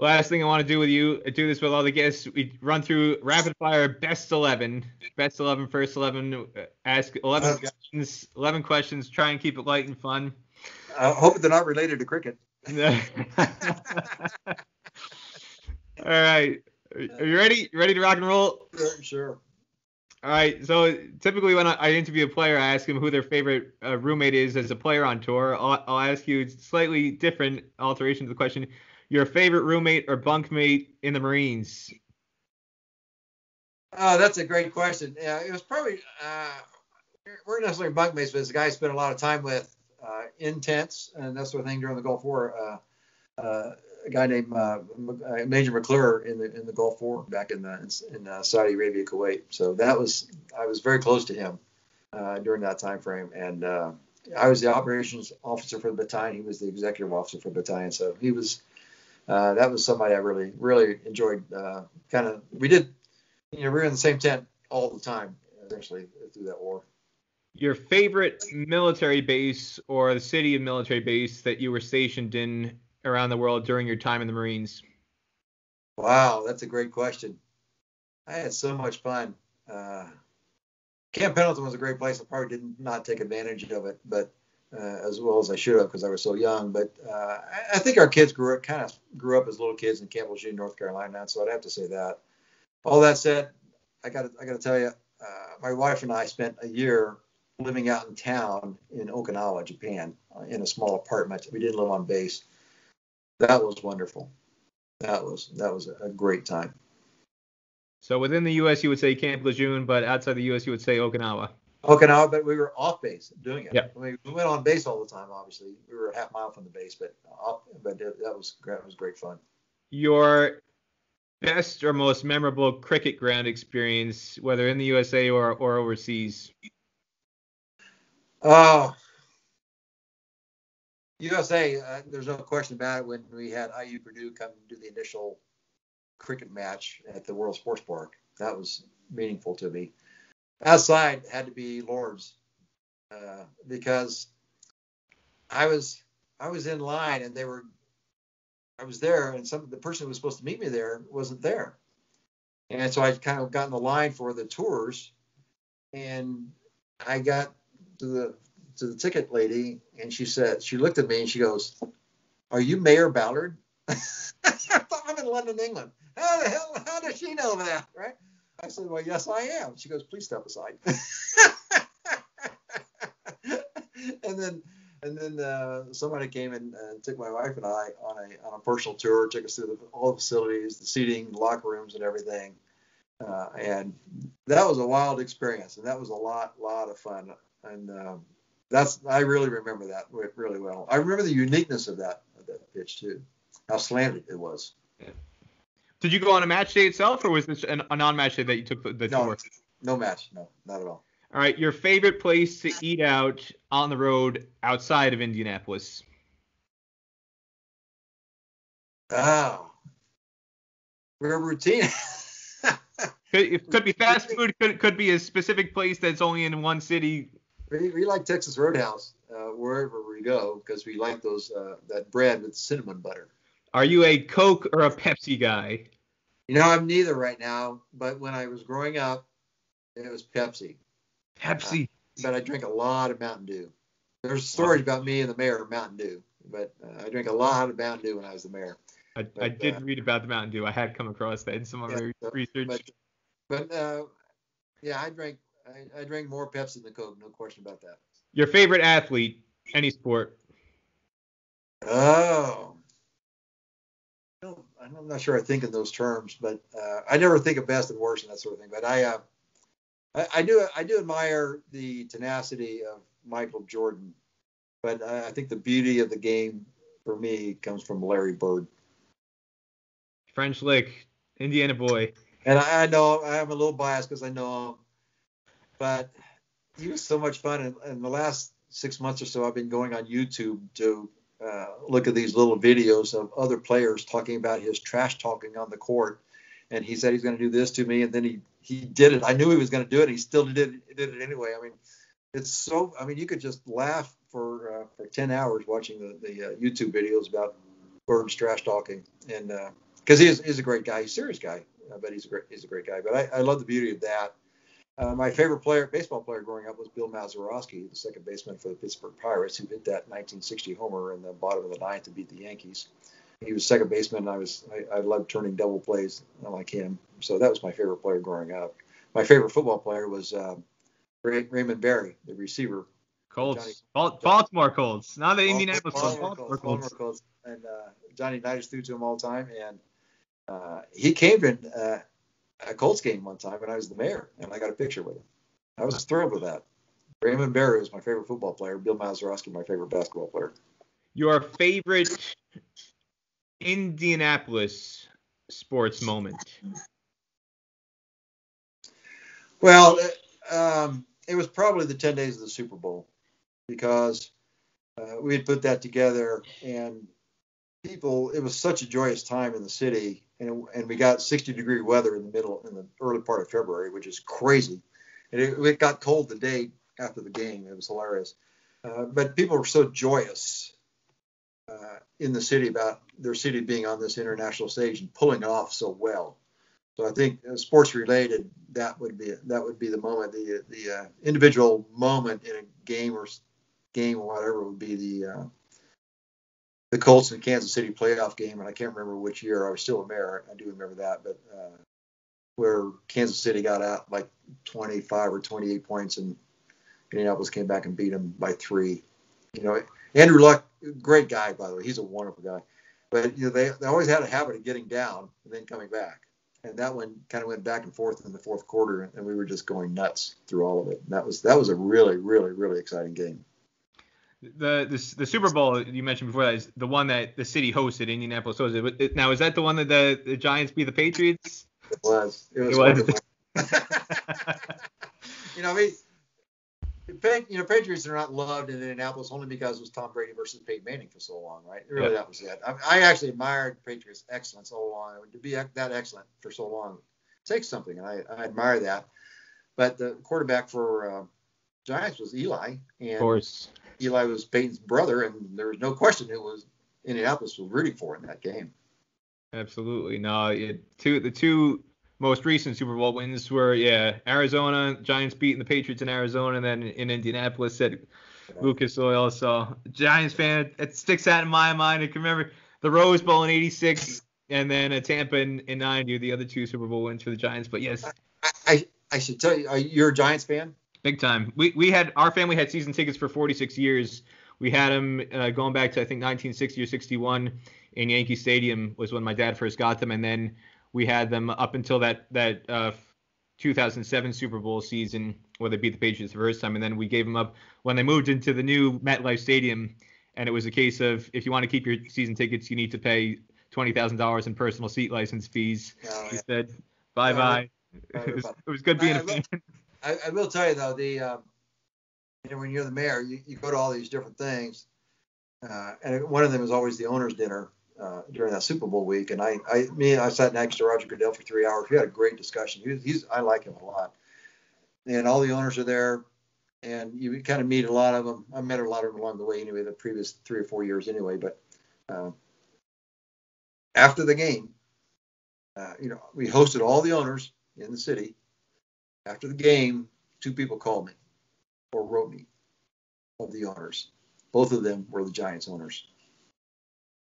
Last thing I want to do with you, I do this with all the guests. We run through rapid fire best 11, first 11. Ask 11 questions. 11 questions. Try and keep it light and fun. I hope they're not related to cricket. All right. Are you ready? You ready to rock and roll? Sure. All right. So typically when I interview a player, I ask them who their favorite roommate is as a player on tour. I'll ask you slightly different alteration to the question. Your favorite roommate or bunkmate in the Marines? Oh, that's a great question. Yeah, it was probably we're not necessarily bunkmates, but it's a guy I spent a lot of time with in tents and that sort of thing during the Gulf War. A guy named Major McClure in the Gulf War back in Saudi Arabia, Kuwait. So I was very close to him during that time frame, and I was the operations officer for the battalion. He was the executive officer for the battalion. So he was that was somebody I really really enjoyed. We were in the same tent all the time essentially through that war. Your favorite military base or the city of military base that you were stationed in around the world during your time in the Marines? Wow, that's a great question. I had so much fun. Camp Pendleton was a great place. I probably did not take advantage of it, but as well as I should have because I was so young. But I think our kids grew up as little kids in Camp Lejeune, North Carolina, so I'd have to say that. All that said, I got to tell you, my wife and I spent a year living out in town in Okinawa, Japan, in a small apartment. We didn't live on base. That was wonderful. That was a great time. So within the U.S., you would say Camp Lejeune, but outside the U.S., you would say Okinawa. Okinawa, but we were off base doing it. Yep. I mean, we went on base all the time, obviously. We were a half mile from the base, but that was great fun. Your best or most memorable cricket ground experience, whether in the USA or overseas? Oh. USA, there's no question about it when we had IU Purdue come do the initial cricket match at the World Sports Park. That was meaningful to me. Outside had to be Lord's because I was in line and I was there and the person who was supposed to meet me there wasn't there. And so I kind of got in the line for the tours and I got to the ticket lady, and she looked at me and she goes, "Are you Mayor Ballard?" I thought, I'm in London, England. How does she know that, right? I said, "Well, yes, I am." She goes, "Please step aside." and then somebody came and took my wife and I on a personal tour, took us through all the facilities, the seating, the locker rooms, and everything. And that was a wild experience, and that was a lot of fun. And I really remember that really well. I remember the uniqueness of that pitch too, how slanted it was. Yeah. Did you go on a match day itself, or was this a non-match day that you took the tour? No match, no, not at all. All right, your favorite place to eat out on the road outside of Indianapolis? Oh, real routine. It could be fast food. Could be a specific place that's only in one city. We like Texas Roadhouse wherever we go because we like those that bread with cinnamon butter. Are you a Coke or a Pepsi guy? You know, I'm neither right now, but when I was growing up, it was Pepsi. Pepsi. But I drink a lot of Mountain Dew. There's stories about me and the mayor of Mountain Dew, but I drank a lot of Mountain Dew when I was the mayor. I did read about the Mountain Dew. I had come across that in some of my research. But I drank more Pepsi than Coke, no question about that. Your favorite athlete, any sport? Oh. I'm not sure I think in those terms, but I never think of best and worst and that sort of thing. But I do admire the tenacity of Michael Jordan, but I think the beauty of the game for me comes from Larry Bird. French Lick, Indiana boy. And I know I'm a little biased because I know him, but he was so much fun. And in the last 6 months or so, I've been going on YouTube to look at these little videos of other players talking about his trash talking on the court. And he said he's going to do this to me, and then he did it. I knew he was going to do it. He still did it anyway. I mean, you could just laugh for 10 hours watching the YouTube videos about Bird's trash talking. And because he's a great guy. He's a serious guy, but he's a great guy. But I love the beauty of that. My favorite baseball player growing up was Bill Mazeroski, the second baseman for the Pittsburgh Pirates, who hit that 1960 homer in the bottom of the ninth to beat the Yankees. He was second baseman, and I loved turning double plays like him. So that was my favorite player growing up. My favorite football player was Raymond Berry, the receiver. Colts. Baltimore Colts. Not the Indianapolis Colts. Baltimore Colts. And Johnny Unitas threw to him all the time. And he came to a Colts game one time, and I was the mayor, and I got a picture with him. I was thrilled with that. Raymond Berry was my favorite football player. Bill Mazeroski, my favorite basketball player. Your favorite Indianapolis sports moment? Well, it was probably the 10 days of the Super Bowl, because we had put that together, and it was such a joyous time in the city, and we got 60-degree weather in the early part of February, which is crazy. And it got cold the day after the game. It was hilarious. But people were so joyous in the city about their city being on this international stage and pulling it off so well. So I think sports related, that would be the moment, the individual moment in a game or whatever would be the Colts and Kansas City playoff game, and I can't remember which year. I was still a mayor. I do remember that, but where Kansas City got out like 25 or 28 points, and Indianapolis came back and beat them by 3. Andrew Luck, great guy, by the way. He's a wonderful guy, but they always had a habit of getting down and then coming back. And that one kind of went back and forth in the fourth quarter, and we were just going nuts through all of it. And that was a really, really, really exciting game. The Super Bowl you mentioned before, that is the one that the city hosted, Indianapolis hosted. Now, is that the one that the Giants beat the Patriots? It was. Patriots are not loved in Indianapolis only because it was Tom Brady versus Peyton Manning for so long, right? Really, That was it. I actually admired Patriots' excellence all along. To be that excellent for so long takes something, and I admire that. But the quarterback for Giants was Eli, and of course, Eli was Peyton's brother, and there was no question who was Indianapolis was rooting for in that game. Absolutely. No, the two most recent Super Bowl wins were, Arizona, Giants beating the Patriots in Arizona, and then in Indianapolis at Lucas Oil. So, Giants fan, it sticks out in my mind. I can remember the Rose Bowl in 86, and then Tampa in 90, the other two Super Bowl wins for the Giants. But, yes. I should tell you, you're a Giants fan? Big time. We had, our family had season tickets for 46 years. We had them going back to, I think, 1960 or 61 in Yankee Stadium was when my dad first got them, and then we had them up until that 2007 Super Bowl season where they beat the Patriots the first time, and then we gave them up when they moved into the new MetLife Stadium, and it was a case of if you want to keep your season tickets, you need to pay $20,000 in personal seat license fees. He said, bye-bye. It was good being a fan. I will tell you, though, when you're the mayor, you go to all these different things, and one of them is always the owner's dinner. During that Super Bowl week, and I sat next to Roger Goodell for 3 hours. We had a great discussion. I like him a lot, and all the owners are there, and you kind of meet a lot of them. I met a lot of them along the way anyway, the previous 3 or 4 years anyway. But after the game, we hosted all the owners in the city. After the game, 2 people called me or wrote me of the owners. Both of them were the Giants owners,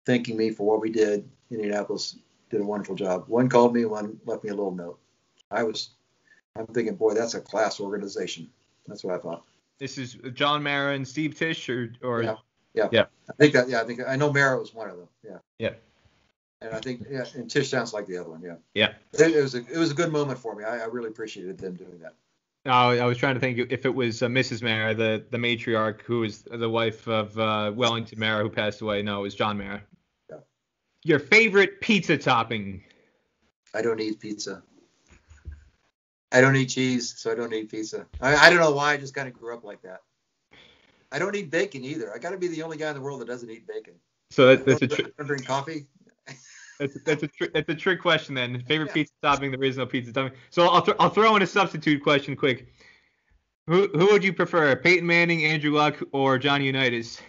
thanking me for what we did. Indianapolis did a wonderful job. One called me, one left me a little note. I'm thinking, boy, that's a class organization. That's what I thought. This is John Mara and Steve Tisch, or yeah. I think I know Mara was one of them. Yeah. And I think and Tisch sounds like the other one. Yeah. It was a good moment for me. I really appreciated them doing that. I was trying to think if it was Mrs. Mara, the matriarch, who is the wife of Wellington Mara, who passed away. No, it was John Mara. Your favorite pizza topping? I don't eat pizza. I don't eat cheese, so I don't eat pizza. I don't know why. I just kind of grew up like that. I don't eat bacon either. I got to be the only guy in the world that doesn't eat bacon. So that's a trick. I don't drink coffee. That's a trick question then. Favorite pizza topping? There is no pizza topping. So I'll throw in a substitute question quick. Who would you prefer, Peyton Manning, Andrew Luck, or Johnny Unitas?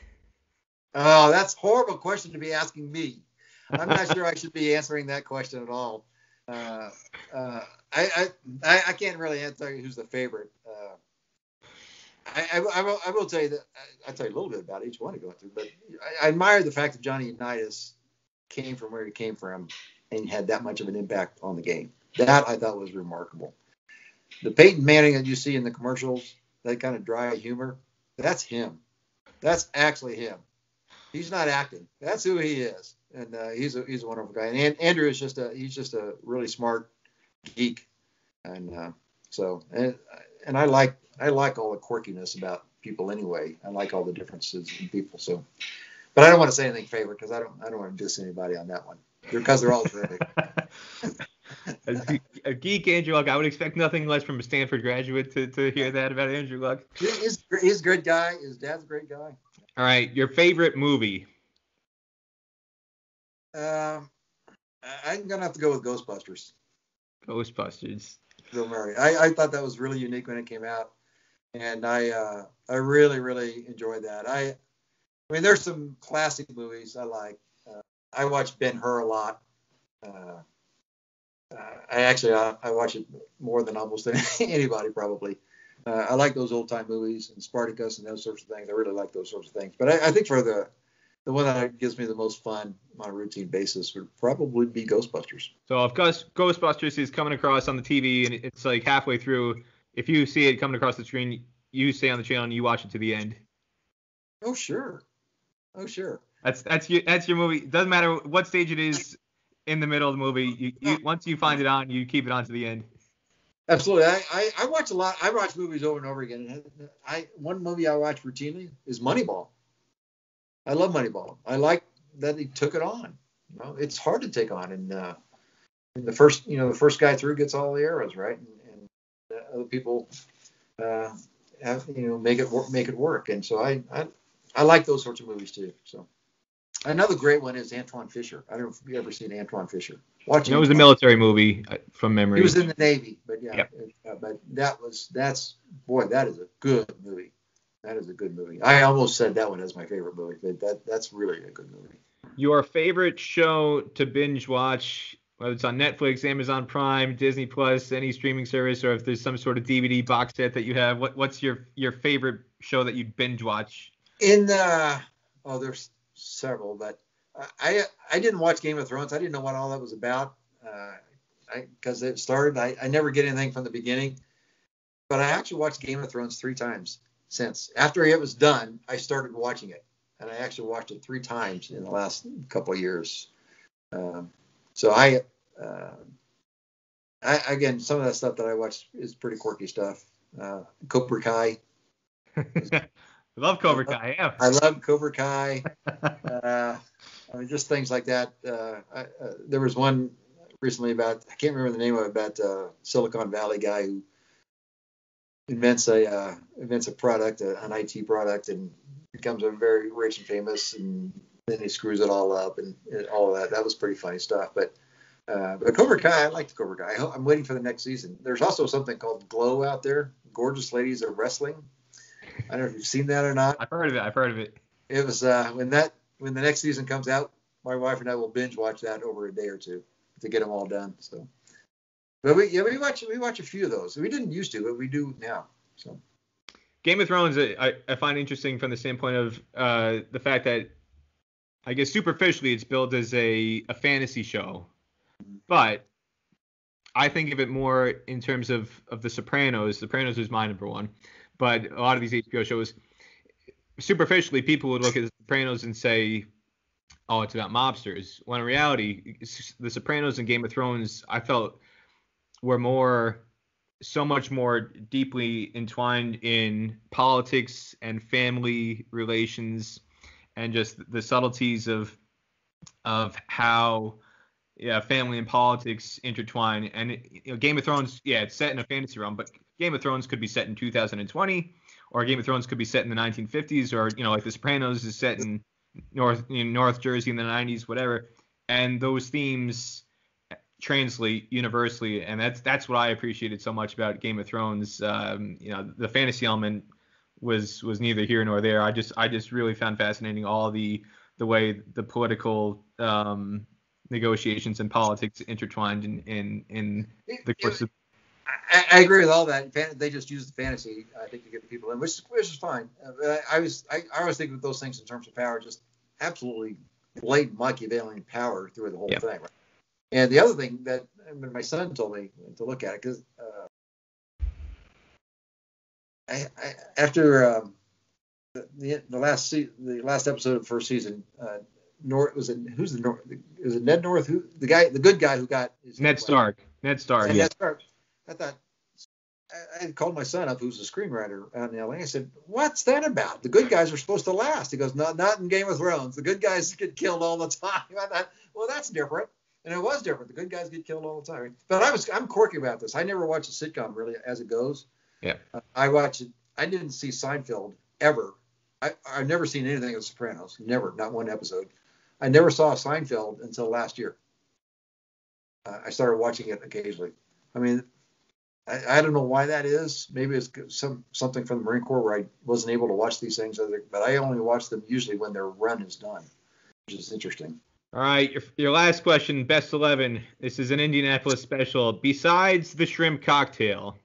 Oh, that's a horrible question to be asking me. I'm not sure I should be answering that question at all. I can't really answer who's the favorite. I will tell you that I'll tell you a little bit about each one to go through, but I admire the fact that Johnny Unitas came from where he came from and had that much of an impact on the game. That I thought was remarkable. The Peyton Manning that you see in the commercials, that kind of dry humor, that's him. That's actually him. He's not acting. That's who he is, and he's a wonderful guy. And Andrew is just a really smart geek, and so I like all the quirkiness about people anyway. I like all the differences in people. So, but I don't want to say anything favorite because I don't want to diss anybody on that one because they're all terrific. A geek, Andrew Luck. I would expect nothing less from a Stanford graduate to hear that about Andrew Luck. He's a good guy. His dad's a great guy. All right, your favorite movie? I'm gonna have to go with Ghostbusters. Bill Murray. I thought that was really unique when it came out, and I really, really enjoyed that. I mean, there's some classic movies I like. I watch Ben-Hur a lot. I watch it more than almost anybody probably. I like those old time movies and Spartacus and those sorts of things. I really like those sorts of things. But I think for the one that gives me the most fun on a routine basis would probably be Ghostbusters. So if Ghostbusters is coming across on the TV and it's like halfway through, if you see it coming across the screen, you stay on the channel and you watch it to the end. Oh sure, That's your movie. Doesn't matter what stage it is. In the middle of the movie, you once you find it on, you keep it on to the end. Absolutely. I watch a lot. I watch movies over and over again. One movie I watch routinely is Moneyball. I love Moneyball. I like that he took it on. You know, it's hard to take on, and the first guy through gets all the arrows right, and other people have make it work. And so I like those sorts of movies too. So. Another great one is Antoine Fisher. I don't know if you've ever seen Antoine Fisher. It was a military movie from memory. He was in the Navy, but yeah. Yep. But that is a good movie. I almost said that one as my favorite movie, but that's really a good movie. Your favorite show to binge watch, whether it's on Netflix, Amazon Prime, Disney Plus, any streaming service, or if there's some sort of DVD box set that you have, what's your favorite show that you binge watch? There's several, but I didn't watch Game of Thrones. I didn't know what all that was about because it started. I never get anything from the beginning, but I actually watched Game of Thrones 3 times since. After it was done, I started watching it, and I actually watched it 3 times in the last couple of years. So I again, some of that stuff that I watch is pretty quirky stuff. Cobra Kai. Love Cobra Kai. Yeah. I love Cobra Kai. I mean, just things like that. There was one recently about, I can't remember the name of it, about Silicon Valley guy who invents a product, an IT product, and becomes a very rich and famous, and then he screws it all up and all of that. That was pretty funny stuff. But Cobra Kai, I liked Cobra Kai. I'm waiting for the next season. There's also something called Glow out there. Gorgeous ladies are wrestling. I don't know if you've seen that or not. I've heard of it. It was when the next season comes out, my wife and I will binge watch that over a day or two to get them all done. So, but we watch a few of those. We didn't used to, but we do now. So, Game of Thrones, I find interesting from the standpoint of the fact that I guess superficially it's billed as a fantasy show, but I think of it more in terms of The Sopranos. Sopranos is my number one. But a lot of these HBO shows, superficially, people would look at The Sopranos and say, oh, it's about mobsters. When in reality, The Sopranos and Game of Thrones, I felt, were so much more deeply entwined in politics and family relations and just the subtleties of how family and politics intertwine. And Game of Thrones, it's set in a fantasy realm, but Game of Thrones could be set in 2020, or Game of Thrones could be set in the 1950s, or like The Sopranos is set in North Jersey in the 90s, whatever. And those themes translate universally, and that's what I appreciated so much about Game of Thrones. The fantasy element was neither here nor there. I just really found fascinating all the way the political negotiations and politics intertwined in the course of. I agree with all that. They just use the fantasy, I think, to get the people in, which is fine. I always think of those things in terms of power, just absolutely blatant Machiavellian power through the whole thing. Right? And the other thing that my son told me to look at it, because after the last episode of the first season, North was it? Who's the North? Is it Ned North? Who the guy? The good guy who got his Ned Stark. Ned Stark. Yeah. Ned Stark. I thought, I called my son up, who's a screenwriter out in LA. I said, "What's that about? The good guys are supposed to last." He goes, "Not in Game of Thrones. The good guys get killed all the time." I thought, well, that's different, and it was different. The good guys get killed all the time. But I'm quirky about this. I never watch a sitcom really as it goes. Yeah, I watch it. I didn't see Seinfeld ever. I've never seen anything of Sopranos. Never, not one episode. I never saw Seinfeld until last year. I started watching it occasionally. I mean. I don't know why that is. Maybe it's something from the Marine Corps where I wasn't able to watch these things, but I only watch them usually when their run is done, which is interesting. All right, your last question, best 11. This is an Indianapolis special. Besides the shrimp cocktail,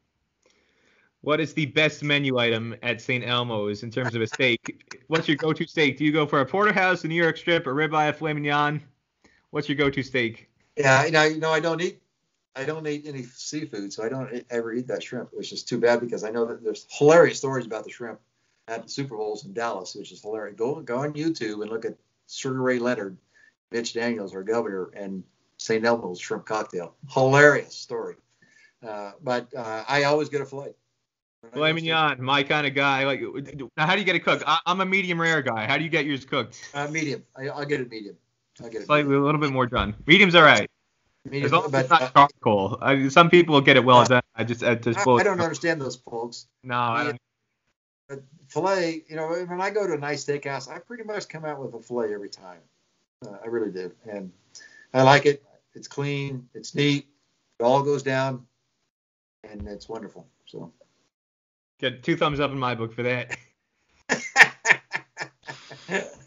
what is the best menu item at St. Elmo's in terms of a steak? What's your go-to steak? Do you go for a porterhouse, a New York strip, a ribeye, a filet mignon? What's your go-to steak? Yeah, I don't eat any seafood, so I don't ever eat that shrimp, which is too bad because I know that there's hilarious stories about the shrimp at the Super Bowls in Dallas, which is hilarious. Go on YouTube and look at Sugar Ray Leonard, Mitch Daniels, our governor, and St. Elmo's shrimp cocktail. Hilarious story. But I always get a filet. Filet mignon, my kind of guy. Like, now, how do you get it cooked? I'm a medium rare guy. How do you get yours cooked? Medium. I'll get it medium. Slightly a little bit more done. Medium's all right. As long as it's not charcoal. Some people get it well done. I don't understand those folks. No, But filet, when I go to a nice steakhouse, I pretty much come out with a filet every time. I really do, and I like it. It's clean, it's neat, it all goes down, and it's wonderful. So, good. 2 thumbs up in my book for that.